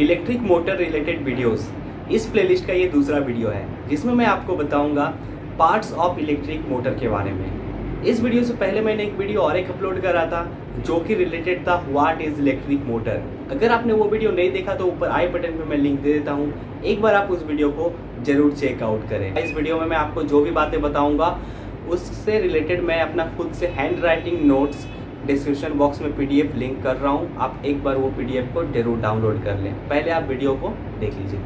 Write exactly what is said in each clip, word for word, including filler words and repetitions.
Electric motor related videos, इस playlist का ये दूसरा वीडियो है जिसमें मैं आपको बताऊंगा पार्ट्स ऑफ इलेक्ट्रिक मोटर के बारे में। इस वीडियो से पहले मैंने एक वीडियो और एक अपलोड करा था जो कि रिलेटेड था व्हाट इज इलेक्ट्रिक मोटर। अगर आपने वो वीडियो नहीं देखा तो ऊपर आई बटन पे मैं लिंक दे देता हूँ, एक बार आप उस वीडियो को जरूर चेकआउट करें। इस वीडियो में मैं आपको जो भी बातें बताऊँगा उससे रिलेटेड मैं अपना खुद से hand writing notes description box में पीडीएफ लिंक कर रहा हूँ, आप एक बार वो पीडीएफ को जरूर डाउनलोड कर लें। पहले आप वीडियो को देख लीजिए।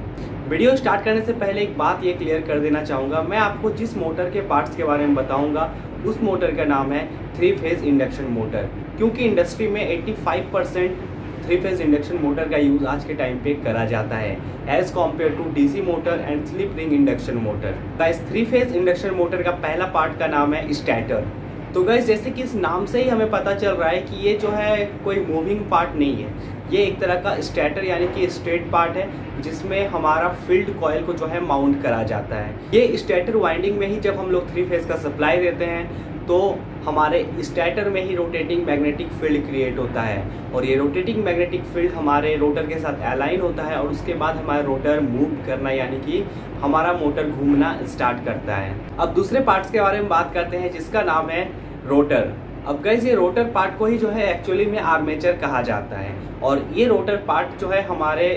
वीडियो स्टार्ट करने से पहले एक बात ये क्लियर कर देना चाहूँगा, मैं आपको जिस मोटर के पार्ट्स के बारे में बताऊँगा उस मोटर का नाम है थ्री फेज इंडक्शन मोटर, क्योंकि इंडस्ट्री में पचासी percent three phase induction motor का यूज़ आज के टाइम पे करा जाता है as compare to DC motor and slip ring induction motor. Guys, three phase induction motor का पहला पार्ट का नाम है स्टैटर। तो गाइस, जैसे कि इस नाम से ही हमें पता चल रहा है कि ये जो है कोई मूविंग पार्ट नहीं है, ये एक तरह का स्टैटर यानी कि स्ट्रेट पार्ट है जिसमें हमारा फील्ड कॉयल को जो है माउंट करा जाता है। ये स्टैटर वाइंडिंग में ही जब हम लोग थ्री फेज का सप्लाई देते हैं तो हमारे स्टैटर में ही रोटेटिंग मैग्नेटिक फील्ड क्रिएट होता है और ये रोटेटिंग मैग्नेटिक फील्ड हमारे रोटर के साथ अलाइन होता है और उसके बाद हमारा रोटर मूव करना यानी कि हमारा मोटर घूमना स्टार्ट करता है। अब दूसरे पार्ट्स के बारे में बात करते हैं जिसका नाम है रोटर। अब गाइस, ये रोटर पार्ट को ही जो है एक्चुअली में आर्मेचर कहा जाता है और ये रोटर पार्ट जो है हमारे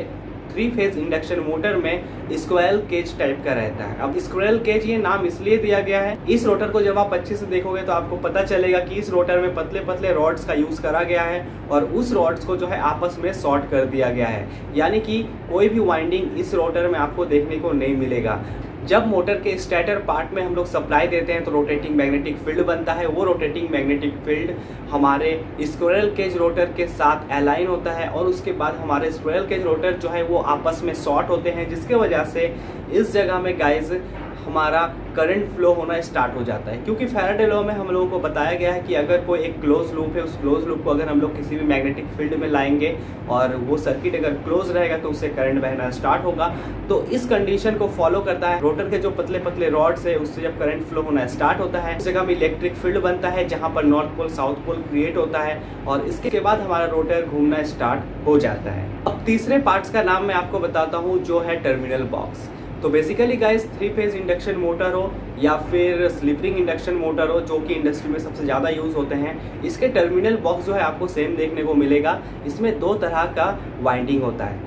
थ्री फेज इंडक्शन मोटर में स्क्वेरल केज टाइप का रहता है। अब स्क्वेरल केज ये नाम इसलिए दिया गया है, इस रोटर को जब आप अच्छे से देखोगे तो आपको पता चलेगा कि इस रोटर में पतले पतले रॉड्स का यूज़ करा गया है और उस रॉड्स को जो है आपस में शॉर्ट कर दिया गया है, यानी कि कोई भी वाइंडिंग इस रोटर में आपको देखने को नहीं मिलेगा। जब मोटर के स्टैटर पार्ट में हम लोग सप्लाई देते हैं तो रोटेटिंग मैग्नेटिक फील्ड बनता है, वो रोटेटिंग मैग्नेटिक फील्ड हमारे स्क्विरल केज रोटर के साथ अलाइन होता है और उसके बाद हमारे स्क्विरल केज रोटर जो है वो आपस में शॉर्ट होते हैं, जिसके वजह से इस जगह में गाइस हमारा करंट फ्लो होना स्टार्ट हो जाता है। क्योंकि फैराडे लॉ में हम लोगों को बताया गया है कि अगर कोई एक क्लोज लूप है, उस क्लोज लूप को अगर हम लोग किसी भी मैग्नेटिक फील्ड में लाएंगे और वो सर्किट अगर क्लोज रहेगा तो उससे करंट बहना स्टार्ट होगा। तो इस कंडीशन को फॉलो करता है, रोटर के जो पतले पतले रॉड्स है उससे जब करंट फ्लो होना स्टार्ट होता है उस जगह में इलेक्ट्रिक फील्ड बनता है जहाँ पर north pole south pole create होता है और इसके बाद हमारा रोटर घूमना स्टार्ट हो जाता है। अब तीसरे पार्ट्स का नाम मैं आपको बताता हूँ जो है टर्मिनल बॉक्स। तो basically guys, three phase induction motor हो या फिर स्लिप रिंग इंडक्शन मोटर हो जो कि इंडस्ट्री में सबसे ज़्यादा यूज़ होते हैं, इसके टर्मिनल बॉक्स जो है आपको सेम देखने को मिलेगा। इसमें दो तरह का वाइंडिंग होता है,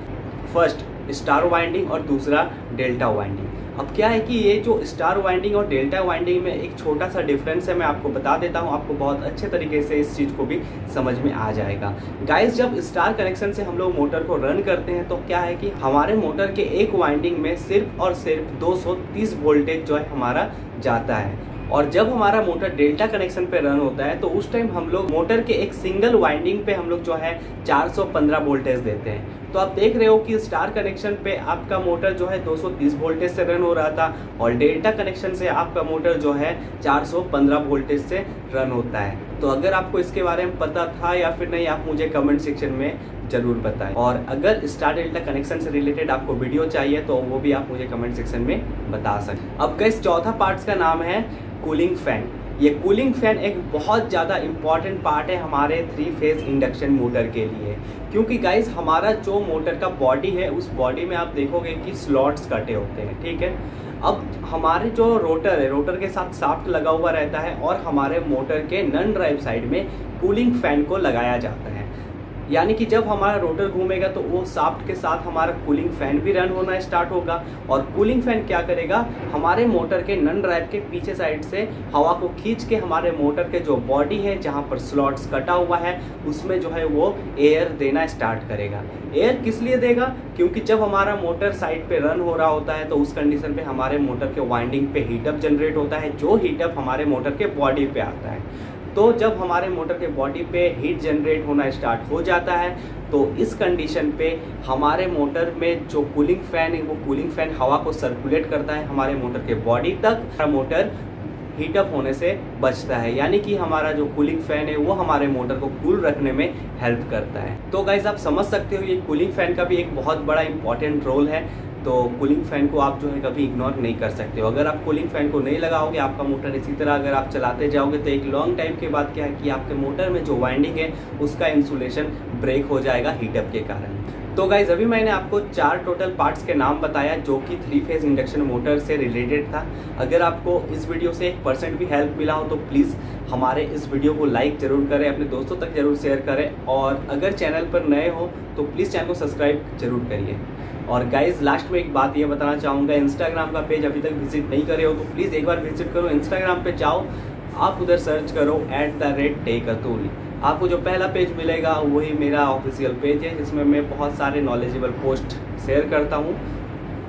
फर्स्ट स्टार वाइंडिंग और दूसरा डेल्टा वाइंडिंग। अब क्या है कि ये जो स्टार वाइंडिंग और डेल्टा वाइंडिंग में एक छोटा सा डिफरेंस है, मैं आपको बता देता हूँ, आपको बहुत अच्छे तरीके से इस चीज़ को भी समझ में आ जाएगा। गाइस, जब स्टार कनेक्शन से हम लोग मोटर को रन करते हैं तो क्या है कि हमारे मोटर के एक वाइंडिंग में सिर्फ और सिर्फ दो सौ तीस वोल्टेज जो है हमारा जाता है और जब हमारा मोटर डेल्टा कनेक्शन पे रन होता है तो उस टाइम हम लोग मोटर के एक सिंगल वाइंडिंग पे हम लोग जो है चार सौ पंद्रह वोल्टेज देते हैं। तो आप देख रहे हो कि स्टार कनेक्शन पे आपका मोटर जो है दो सौ तीस वोल्टेज से रन हो रहा था और डेल्टा कनेक्शन से आपका मोटर जो है चार सौ पंद्रह वोल्टेज से रन होता है। तो अगर आपको इसके बारे में पता था या फिर नहीं, आप मुझे कमेंट सेक्शन में जरूर बताएं। और अगर स्टार डेल्टा कनेक्शन से रिलेटेड आपको वीडियो चाहिए तो वो भी आप मुझे कमेंट सेक्शन में बता सकते। अब गाइस, चौथा पार्ट्स का नाम है कूलिंग फैन। ये कूलिंग फैन एक बहुत ज़्यादा इम्पॉर्टेंट पार्ट है हमारे थ्री फेज इंडक्शन मोटर के लिए, क्योंकि गाइस हमारा जो मोटर का बॉडी है उस बॉडी में आप देखोगे कि स्लॉट्स कटे होते हैं, ठीक है। अब हमारे जो रोटर है, रोटर के साथ शाफ्ट लगा हुआ रहता है और हमारे मोटर के नॉन ड्राइव साइड में कूलिंग फैन को लगाया जाता है, यानी कि जब हमारा रोटर घूमेगा तो वो शाफ्ट के साथ हमारा कूलिंग फैन भी रन होना स्टार्ट होगा और कूलिंग फैन क्या करेगा, हमारे मोटर के नॉन ड्राइव के पीछे साइड से हवा को खींच के हमारे मोटर के जो बॉडी है जहाँ पर स्लॉट्स कटा हुआ है उसमें जो है वो एयर देना स्टार्ट करेगा। एयर किस लिए देगा, क्योंकि जब हमारा मोटर साइड पे रन हो रहा होता है तो उस कंडीशन पे हमारे मोटर के वाइंडिंग पे हीटअप जनरेट होता है, जो हीटअप हमारे मोटर के बॉडी पे आता है। तो जब हमारे मोटर के बॉडी पे हीट जनरेट होना स्टार्ट हो जाता है तो इस कंडीशन पे हमारे मोटर में जो कूलिंग फैन है वो कूलिंग फैन हवा को सर्कुलेट करता है हमारे मोटर के बॉडी तक, हमारा मोटर हीटअप होने से बचता है, यानी कि हमारा जो कूलिंग फैन है वो हमारे मोटर को कूल रखने में हेल्प करता है। तो गाइज, आप समझ सकते हो ये कूलिंग फैन का भी एक बहुत बड़ा इंपॉर्टेंट रोल है, तो कूलिंग फैन को आप जो है कभी इग्नोर नहीं कर सकते हो। अगर आप कूलिंग फैन को नहीं लगाओगे, आपका मोटर इसी तरह अगर आप चलाते जाओगे तो एक लॉन्ग टाइम के बाद क्या है कि आपके मोटर में जो वाइंडिंग है उसका इंसुलेशन ब्रेक हो जाएगा हीटअप के कारण। तो गाइज अभी मैंने आपको चार टोटल पार्ट्स के नाम बताया जो कि थ्री फेज इंडक्शन मोटर से रिलेटेड था। अगर आपको इस वीडियो से एक परसेंट भी हेल्प मिला हो तो प्लीज़ हमारे इस वीडियो को लाइक ज़रूर करें, अपने दोस्तों तक ज़रूर शेयर करें, और अगर चैनल पर नए हो तो प्लीज़ चैनल को सब्सक्राइब जरूर करिए। और गाइज लास्ट में एक बात ये बताना चाहूँगा, इंस्टाग्राम का पेज अभी तक विजिट नहीं करे हो तो प्लीज़ एक बार विजिट करो। इंस्टाग्राम पे जाओ, आप उधर सर्च करो at the rate tech Atul, आपको जो पहला पेज मिलेगा वही मेरा ऑफिशियल पेज है जिसमें मैं बहुत सारे नॉलेजेबल पोस्ट शेयर करता हूँ।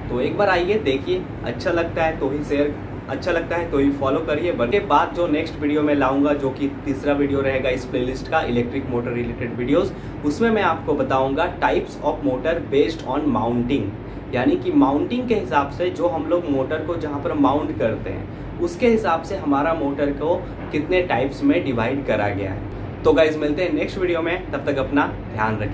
तो एक बार आइए, देखिए, अच्छा लगता है तो ही शेयर अच्छा लगता है तो ही फॉलो करिए। बल्कि बाद जो नेक्स्ट वीडियो में लाऊंगा जो कि तीसरा वीडियो रहेगा इस प्लेलिस्ट का, इलेक्ट्रिक मोटर रिलेटेड वीडियोस, उसमें मैं आपको बताऊंगा types of motor based on mounting, यानी कि माउंटिंग के हिसाब से जो हम लोग मोटर को जहां पर माउंट करते हैं उसके हिसाब से हमारा मोटर को कितने टाइप्स में डिवाइड करा गया है। तो गाइज मिलते हैं नेक्स्ट वीडियो में, तब तक अपना ध्यान रखें।